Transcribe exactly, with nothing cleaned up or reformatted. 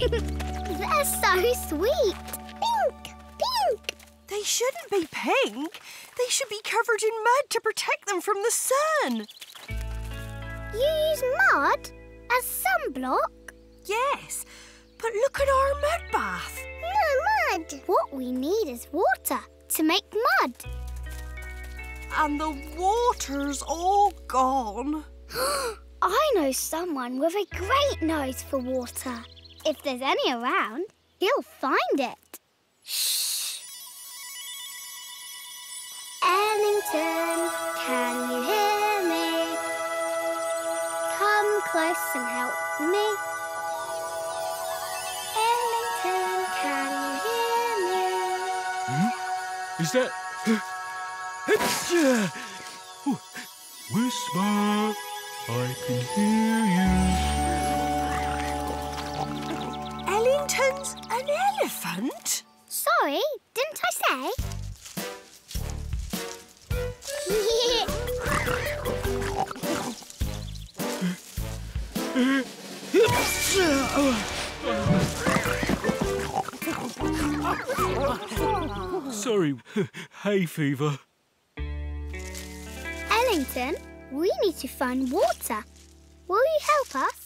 They're so sweet. Pink, pink. They shouldn't be pink. They should be covered in mud to protect them from the sun. You use mud as sunblock? Yes, but look at our mud bath. No mud. What we need is water to make mud. And the water's all gone. I know someone with a great nose for water. If there's any around, he'll find it. Shh! Ellington, can you hear me? Come close and help me. Ellington, can you hear me? Hmm? Is that... Whisper, I can hear you. Ellington's an elephant? Sorry, didn't I say? Sorry, hay fever. Ellington, we need to find water. Will you help us?